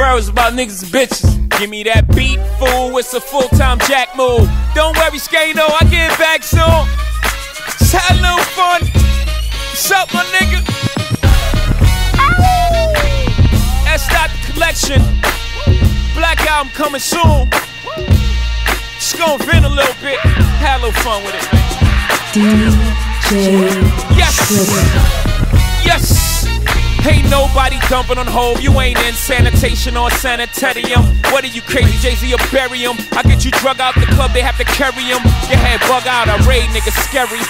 birds about niggas and bitches. Give me that beat, fool, it's a full-time jack move. Don't worry, Skano, I get back soon. Just had a little fun. What's up, my nigga? That's not the collection. Black album coming soon. Just gonna vent a little bit. Have a little fun with it, man. DJ. Yes. Yes. Ain't nobody dumping on home, you ain't in sanitation or sanitarium. What are you crazy, Jay-Z or bury him? I get you drug out the club, they have to carry him. Your head bug out, I raid niggas scary.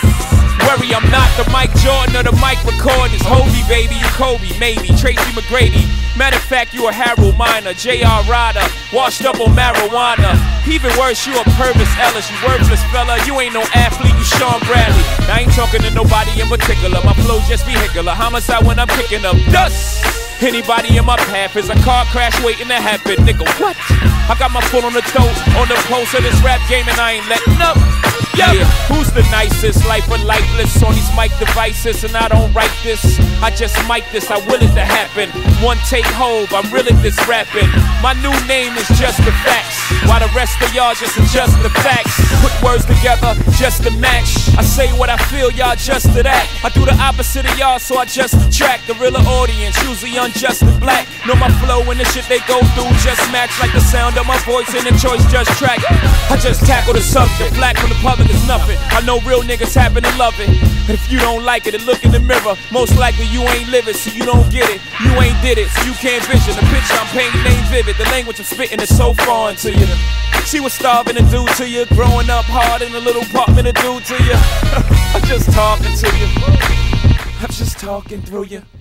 Worry, I'm not the Mike Jordan or the Mike recording. It's Hobie, baby, you Kobe, maybe, Tracy McGrady. Matter of fact, you a Harold Miner, J.R. Ryder, washed up on marijuana. Even worse, you a Purvis Ellis, you worthless fella. You ain't no athlete, you Sean Bradley. I ain't talking to nobody in particular. My flow just vehicular, homicide when I'm picking up dust. Anybody in my path is a car crash waiting to happen, nigga, what? I got my foot on the toe, on the post of this rap game and I ain't letting up. Yeah. Who's the nicest? Life or lifeless on these mic devices, and I don't write this, I just mic this, I will it to happen. One take hold, I'm real at this rapping. My new name is just the facts, while the rest of y'all just adjust the facts. Put words together just to match. I say what I feel, y'all just to that. I do the opposite of y'all, so I just attract the realer audience, usually unjust and black. Know my flow and the shit they go through just match, like the sound of my voice and the choice just track. I just tackle the subject, black from the public is nothing. I know real niggas happen to love it. But if you don't like it, then look in the mirror. Most likely you ain't live it, so you don't get it. You ain't did it, so you can't vision. The picture I'm painting ain't vivid. The language I'm spitting is so foreign to you. She was starving to do to you. Growing up hard in a little apartment to do to you. I'm just talking to you. I'm just talking through you.